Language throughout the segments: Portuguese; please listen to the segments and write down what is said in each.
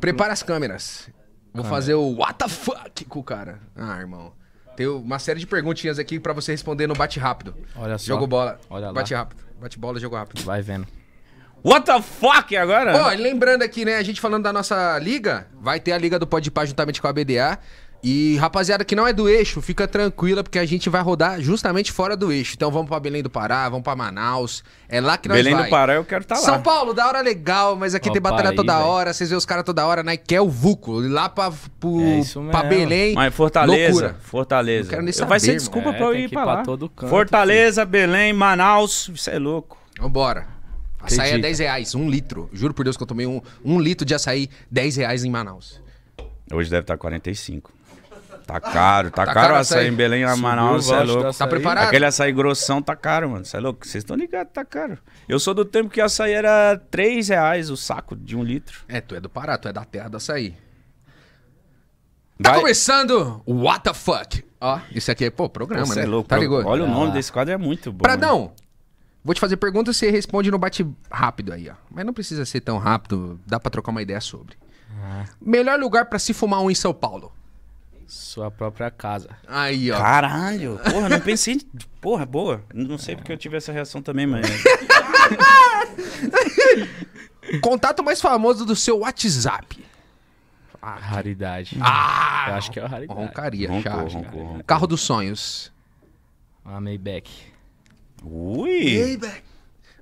Prepara as câmeras. Vou fazer o what the fuck com o cara. Ah, irmão. Tem uma série de perguntinhas aqui pra você responder no bate rápido. Olha só. Jogo bola. Olha lá. Bate rápido. Bate bola, jogo rápido. Vai vendo. What the fuck agora? Ó, lembrando aqui, né? A gente falando da nossa liga. Vai ter a liga do Podpah juntamente com a BDA. E rapaziada que não é do eixo, fica tranquila, porque a gente vai rodar justamente fora do eixo. Então vamos pra Belém do Pará, vamos pra Manaus. É lá que nós vamos. Belém do Pará eu quero estar lá. São Paulo, da hora legal, mas aqui tem batalha toda hora. Vocês vê os caras toda hora, né? Que é o Vuco. Lá pra Belém. Mas Fortaleza. Loucura. Fortaleza. Não quero nem saber, vai ser desculpa pra eu ir pra lá. Fortaleza, Belém, Manaus. Isso é louco. Vambora. Açaí é 10 reais, 1 litro. Juro por Deus que eu tomei um litro de açaí, 10 reais em Manaus. Hoje deve estar 45. Tá caro o açaí em Belém, a Manaus, é louco. Tá preparado? Aquele açaí grossão tá caro, mano, você é louco. Vocês estão ligados, tá caro. Eu sou do tempo que açaí era 3 reais o saco de 1 litro. É, tu é do Pará, tu é da terra do açaí. Tá começando o What the Fuck. Ó, isso aqui é, pô, programa, né? É louco, tá ligado? Olha o nome desse quadro, é muito bom. Pradão, né? Vou te fazer pergunta e você responde no bate rápido aí, ó. Mas não precisa ser tão rápido, dá pra trocar uma ideia sobre. Melhor lugar pra se fumar um em São Paulo? Sua própria casa. Aí, ó. Caralho. Porra, não pensei... Porra, boa. Não sei porque eu tive essa reação também, mas... Contato mais famoso do seu WhatsApp. Ah, raridade. Ah! Eu acho que é o raridade. Roncaria, roncou. Carro dos sonhos. A Maybach. Ui! Maybach.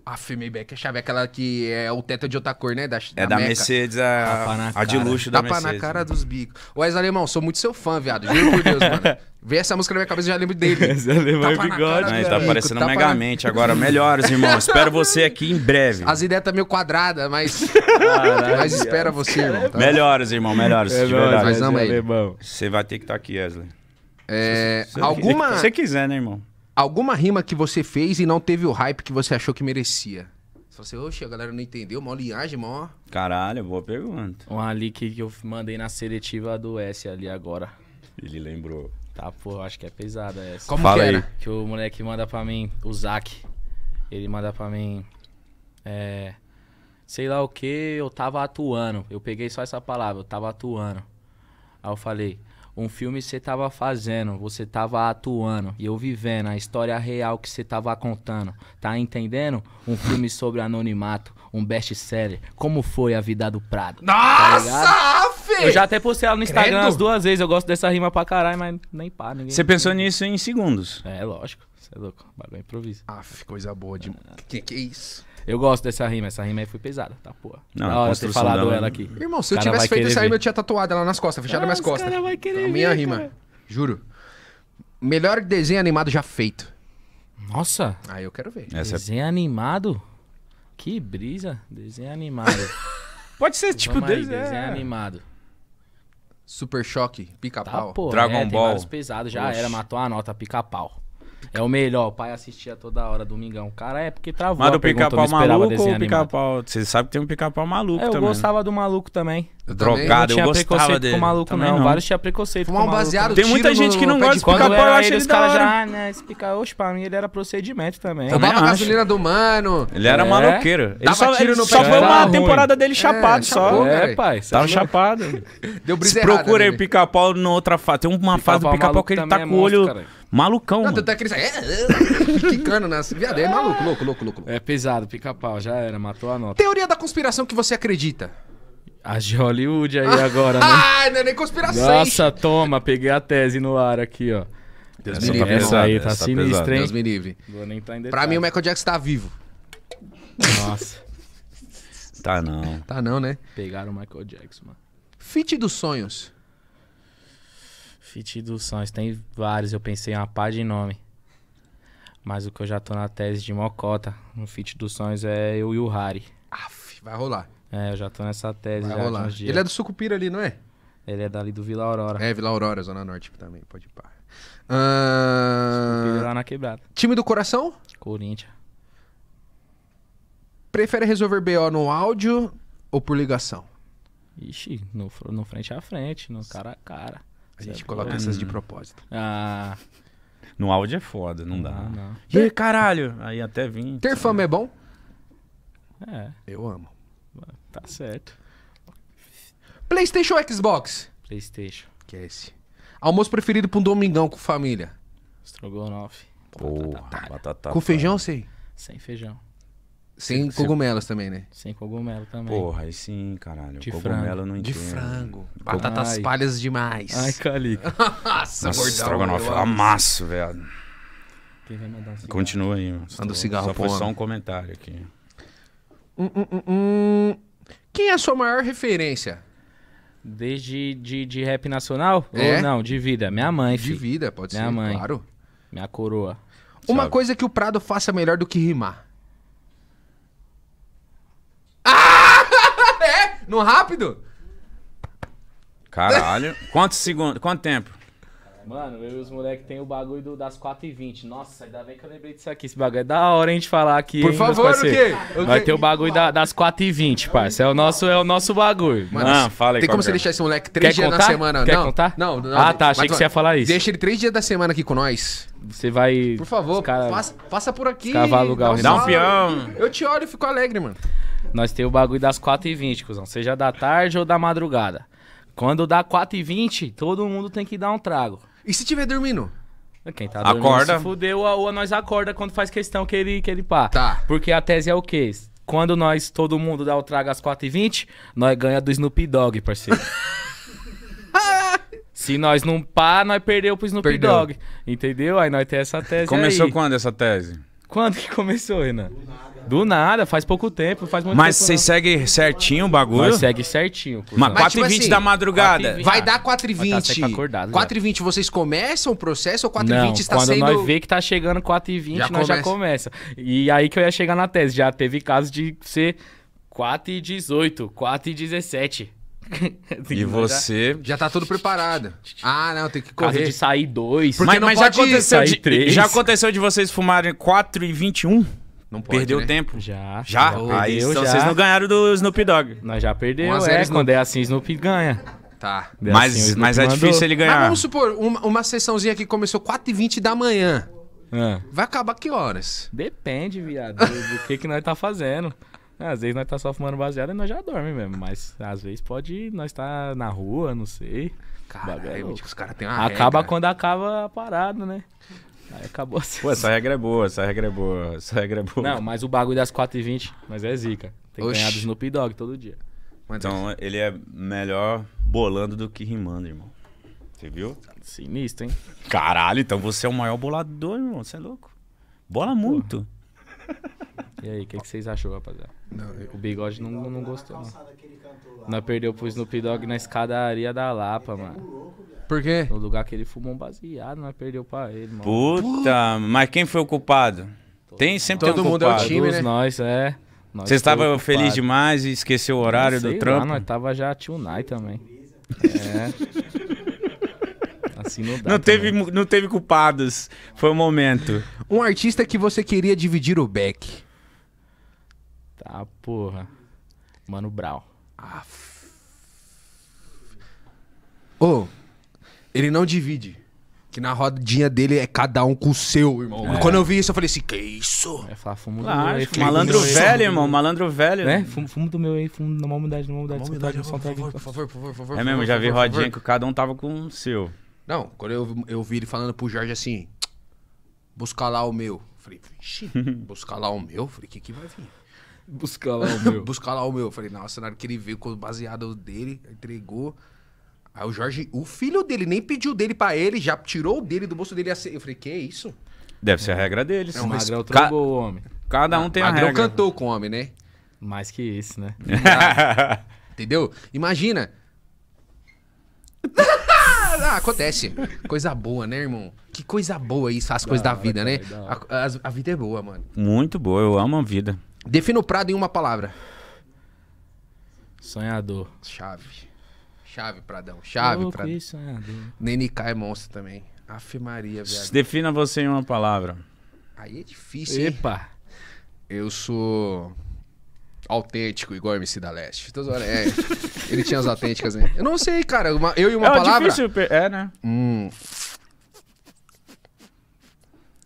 Aff, Maybach é chave. Aquela que é o teto de outra cor, né? Da Mercedes, a de luxo da Mercedes. Tapa na cara dos bicos. Wesley Alemão, sou muito seu fã, viado. Juro por Deus, mano. Vê essa música na minha cabeça, eu já lembro dele. Wesley Alemão e bigode. Não, ele tá parecendo Megamente agora. Melhores, irmão. Espero você aqui em breve. As ideias tá meio quadradas, mas... Caralho, mas espera você, irmão. Tá? Melhores, irmão. Melhores. Mas ama ele. Você vai ter que estar aqui, Wesley. É... Se você quiser, né, irmão? Alguma rima que você fez e não teve o hype que você achou que merecia? Você falou assim, oxe, a galera não entendeu, mó linhagem, mó... Caralho, boa pergunta. Uma ali que eu mandei na seletiva do S ali agora. Ele lembrou. Tá, pô, acho que é pesada essa. Como Fala que era? Aí. Que o moleque manda pra mim, o Zac, ele manda pra mim, sei lá o que, eu tava atuando. Eu peguei só essa palavra, eu tava atuando. Aí eu falei... Um filme você tava fazendo, você tava atuando e eu vivendo a história real que você tava contando. Tá entendendo? Um filme sobre anonimato, um best-seller. Como foi a vida do Prado? Nossa, tá filho! Eu já até postei ela no Instagram umas 2 vezes. Eu gosto dessa rima pra caralho, mas nem pá, ninguém... Você pensou nisso em segundos? É, lógico. Você é louco. Bagulho improviso. Ah, coisa boa de... Que é isso? Eu gosto dessa rima. Essa rima aí foi pesada, tá, porra. Não, na hora de ter falado ela aqui. Irmão, se eu tivesse feito essa rima, eu tinha tatuado ela nas costas, fechada minhas costas. Vai querer minha rima, cara. Juro. Melhor desenho animado já feito. Nossa. Aí eu quero ver. Desenho animado? Que brisa. Desenho animado. Pode ser tipo desenho animado. Super Choque, Pica-Pau. Tá, Dragon Ball. Tem pesado, já era, matou a nota, Pica-Pau. É o melhor, o pai assistia toda hora, domingão. Cara, é porque travou. Mas do Pica-Pau maluco ou o Pica-Pau? Você sabe que tem um Pica-Pau maluco também. Eu gostava do maluco também. Drogado, eu gostava dele. Maluco, não. Vários tinha preconceito com maluco. Tem muita gente que não gosta de Pica-Pau, eu acho ele da hora. Os caras já, né, esse Pica-Pau, oxe, pra mim ele era procedimento também. Tomava gasolina do mano. Ele era maluqueiro. Ele só foi uma temporada dele chapado só. É, pai. Tava chapado. Deu brisa errada. Procura aí o Pica-Pau na outra fase. Tem uma fase do Pica-Pau que ele tá com o olho... Malucão, mano. Tanto é que ele sai... Quicando nessa. Viado, é maluco, louco. É pesado, Pica-Pau, já era, matou a nota. Teoria da conspiração que você acredita? A de Hollywood aí agora, né? Ah, não é nem conspiração. Nossa, toma, peguei a tese no ar aqui, ó. Deus me livre. Essa aí tá sinistra, hein? Deus me livre. Vou nem entrar em detalhe. Pra mim, o Michael Jackson tá vivo. Nossa. Tá não. Tá não, né? Pegaram o Michael Jackson, mano. Feat dos sonhos. Fit dos sonhos, tem vários, eu pensei em uma pá de nome. Mas o que eu já tô na tese de mocota, no fit dos sonhos é eu e o Harry. Aff, vai rolar. É, eu já tô nessa tese. Vai rolar. Ele é do Sucupira ali, não é? Ele é dali do Vila Aurora. É, Vila Aurora, Zona Norte também, pode pá. Sucupira lá na quebrada. Time do coração? Corinthians. Prefere resolver BO no áudio ou por ligação? Ixi, no frente a frente, no cara a cara. A gente coloca essas de propósito. Ah. No áudio é foda, não dá. Não. E caralho! Aí até vim. Ter fama é bom? É. Eu amo. Tá certo. Playstation ou Xbox? Playstation. Que é esse? Almoço preferido pra um domingão com família? Estrogonofe. Porra, batata. Com feijão, sei? Sem feijão. Sem cogumelos também, né? Sem cogumelo também. Porra, aí sim, caralho. De cogumelo não entendo. De frango. Batatas palhas demais. Ai, calica. Nossa, estrogonofe. Amasso, velho. Quem vai mandar um cigarro? Continua aí, mano. Manda um cigarro, só foi só um comentário aqui. Quem é a sua maior referência? Desde de rap nacional? É? Ou não, de vida. Minha mãe, filho. De vida, pode minha ser, mãe. Claro. Minha coroa. Uma sabe? Coisa que o Prado faça melhor do que rimar. Ah! É? No rápido? Caralho. Quantos segundos? Quanto tempo? Mano, eu e os moleques tem o bagulho das 4h20. Nossa, ainda bem que eu lembrei disso aqui. Esse bagulho é da hora a gente falar aqui. Por hein, favor, o quê? Vai ter o bagulho das 4h20, parceiro. É o nosso bagulho. Mano, não, fala aí. Tem como você deixar esse moleque 3 dias contar? Na semana? Quer não, contar? Não. Ah, tá. Achei que você ia falar isso. Deixa ele 3 dias da semana aqui com nós. Você vai... Por favor, passa por aqui. Dá um peão. Eu te olho e fico alegre, mano. Nós tem o bagulho das 4h20, cuzão. Seja da tarde ou da madrugada. Quando dá 4h20, todo mundo tem que dar um trago. E se tiver dormindo? Quem tá dormindo acorda. Se fudeu, ou nós acorda quando faz questão que ele pá. Tá. Porque a tese é o quê? Quando nós, todo mundo dá o trago às 4h20, nós ganha do Snoop Dogg, parceiro. Se nós não pá, nós perdeu pro Snoop Dogg. Entendeu? Aí nós tem essa tese. Começou aí. Quando essa tese? Quando que começou, Renan? Do nada, faz pouco tempo, faz muito tempo. Mas vocês seguem certinho o bagulho? Nós segue certinho. Mas 4h20 tipo assim, da madrugada? 4h20, vai dar 4h20. 4h20 vocês começam o processo ou 4h20 está quando sendo... quando nós vê que tá chegando 4h20, nós já começa. E aí que eu ia chegar na tese. Já teve caso de ser 4h18, 4h17. E você... já tá tudo preparado. Ah, não, tem que correr. Caso de sair 2. Porque mas já aconteceu sair 3. Já aconteceu de vocês fumarem 4h21? Não pode, perdeu né? tempo? Já? Perdeu, aí então já. Vocês não ganharam do Snoop Dogg. Nós já perdemos. É, quando é assim, Snoop ganha. Tá. É mas, assim, Snoop mas é difícil ele ganhar. Mas vamos supor, uma sessãozinha que começou 4h20 da manhã. Vai acabar que horas? Depende, viado, do que nós tá fazendo. Às vezes nós tá só fumando baseado e nós já dormimos mesmo. Mas às vezes pode nós tá na rua, não sei. Caralho, os caras tem uma acaba regra. Quando acaba parado, né? Aí acabou assim. Pô, essa regra é boa. Não, mas o bagulho das 4h20, mas é zica. Tem que ganhar do Snoop Dogg todo dia. Então ele é melhor bolando do que rimando, irmão. Você viu? Sinistro, hein? Caralho, então você é o maior bolador, irmão. Você é louco. Bola muito. E aí, o que vocês acham, rapaziada? O Bigode não gostou, não. Nós perdeu pro Snoop Dogg na escadaria da Lapa, mano. Por quê? No lugar que ele fumou um baseado, nós perdeu pra ele, mano. Puta, mas quem foi o culpado? Sempre todo mundo é o time, né? Nós, é. Você estava feliz demais e esqueceu o horário do trampo? Nós tava já tunai também. É. Assim não dá. Não teve culpados. Foi o momento. Um artista que você queria dividir o back. Tá, porra. Mano Brown. Ele não divide. Que na rodinha dele é cada um com o seu, irmão. É. Quando eu vi isso, eu falei assim, que isso? É, fumo do meu aí. Malandro velho, irmão. Malandro velho. Né? Fumo do meu aí, fumo da humildade, Por favor. É mesmo, já vi rodinha que cada um tava com o seu. Não, quando eu vi ele falando pro Jorge assim, buscar lá o meu. Falei, vixi, buscar lá o meu? Falei, o que vai vir? Buscar lá o meu. Buscar lá o meu. Falei, nossa, na hora que ele veio com o baseado dele, entregou. Aí o Jorge, o filho dele, nem pediu dele pra ele, já tirou o dele do bolso dele. Eu falei, que é isso? Deve ser a regra dele. Não, mas Magrão trocou o homem. Cada um tem a regra. Magrão cantou com o homem, né? Mais que isso, né? Entendeu? Imagina. Acontece. Coisa boa, né, irmão? Que coisa boa isso, as coisas da vida, né? A vida é boa, mano. Muito boa, eu amo a vida. Defina o Prado em uma palavra. Sonhador. Chave, Pradão. Chave, Pradão. NNK é monstro também. Afe Maria, velho. Defina você em uma palavra. Aí é difícil, hein? Epa. Eu sou autêntico, igual MC da Leste. Ele tinha as autênticas, né? Eu não sei, cara. Eu e uma palavra... Difícil, é, né?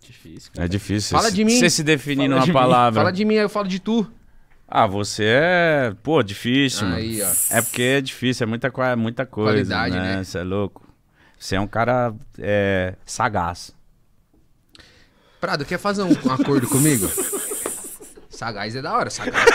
Difícil, cara. É difícil. Fala de mim. Você se definir numa palavra. Fala de mim, aí eu falo de tu. Ah, você é... Pô, difícil, aí, mano. Ó. É porque é difícil, é muita coisa. Qualidade, né? Você é louco. Você é um cara sagaz. Prado, quer fazer um acordo comigo? Sagaz é da hora, sagaz.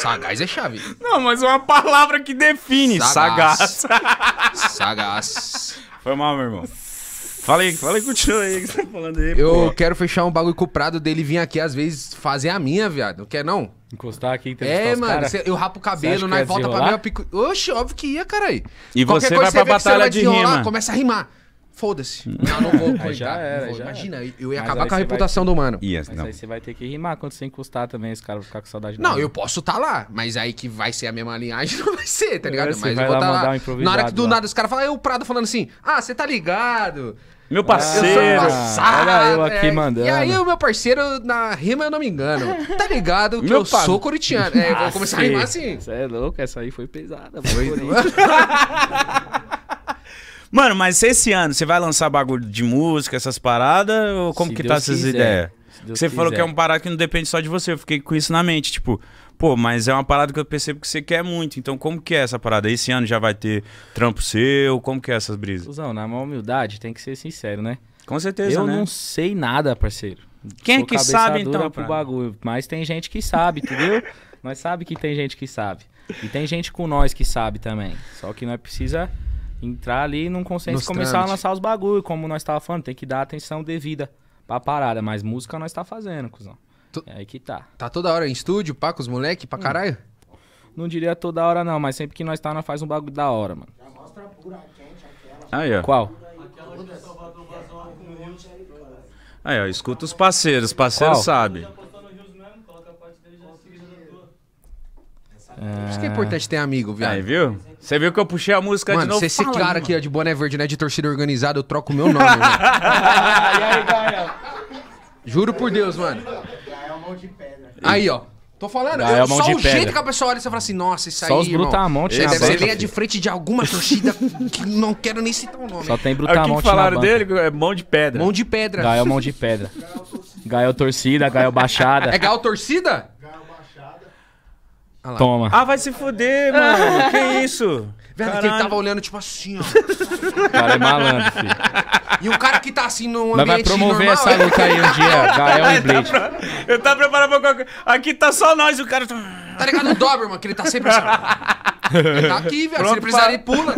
Sagaz é chave. Não, mas uma palavra que define. Sagaz. Sagaz. Sagaz. Foi mal, meu irmão. Fala aí, continua aí que você tá falando aí. Eu quero fechar um bagulho com o Prado dele vir aqui, às vezes, fazer a minha, viado. Não quer, não? Encostar aqui, entrevistar os mano. Cara. Eu rapo o cabelo, nós volta pra minha pico. Oxe, óbvio que ia, caralho. E você vai pra batalha de rima. Começa a rimar. Foda-se. Não vou coitar. Já era, já. Imagina, eu ia acabar com a reputação do mano. Mas aí você vai ter que rimar quando você encostar também, os caras vão ficar com saudade. Não, eu posso estar lá, mas aí que vai ser a mesma linhagem, não vai ser, tá ligado? Mas eu vou estar lá. Na hora que do nada os caras falam, aí o Prado falando assim, ah, você tá ligado? Meu parceiro. Olha eu aqui mandando. E aí o meu parceiro, na rima eu não me engano, tá ligado que eu sou corintiano. É, vou começar a rimar assim. Você é louco, essa aí foi pesada. Foi, mano, mas esse ano, você vai lançar bagulho de música, essas paradas? Ou como que tá essas ideias? Você falou que é uma parada que não depende só de você. Eu fiquei com isso na mente, tipo... Pô, mas é uma parada que eu percebo que você quer muito. Então como que é essa parada? Esse ano já vai ter trampo seu? Como que é essas brisas? Cusão, na maior humildade, tem que ser sincero, né? Com certeza, né? Eu não sei nada, parceiro. Quem é que sabe, então? Pro bagulho. Mas tem gente que sabe, entendeu? Nós sabe que tem gente que sabe. E tem gente com nós que sabe também. Só que nós precisa... entrar ali num consenso e começar a lançar os bagulho, como nós tava falando, tem que dar atenção devida pra parada, mas música nós tá fazendo, cuzão. É aí que tá. Tá toda hora em estúdio, pá, com os moleque, pra caralho? Não diria toda hora não, mas sempre que nós tá, nós faz um bagulho da hora, mano. Já mostra a pura, quente, aquela. Aí, ó. Qual? Aquela de Salvador vazou com um monte aí, cara. Aí, ó, escuta os parceiros sabem. Por isso que é importante ter amigo, viado. Aí, viu? Você viu que eu puxei a música de novo? Mano, esse cara aqui de Boné Verde, né? De torcida organizada, eu troco o meu nome, mano. E aí, Gael? Juro por Deus, mano. Gael, mão de pedra. Aí, ó. Tô falando, eu, só o jeito que a pessoa olha e você fala assim, nossa, isso aí, irmão. Só os Brutamontes. Você vem de frente de alguma torcida que não quero nem citar o nome. Só tem Brutamontes na banca. O que falaram dele é mão de pedra. Mão de pedra. Gael, mão de pedra. Gael torcida, Gael baixada. É Gael torcida? Ah, toma. Ah, vai se fuder, mano. Que isso? Velho, que ele tava olhando tipo assim, ó. O cara é malandro, filho. E o cara que tá assim num ambiente normal... vai promover essa luta aí um dia, Gael e Blade. Eu tava preparado pra qualquer... Aqui tá só nós, o cara... Tá ligado o Doberman, que ele tá sempre assim... Ele tá aqui, velho. Se ele precisar, ele pula.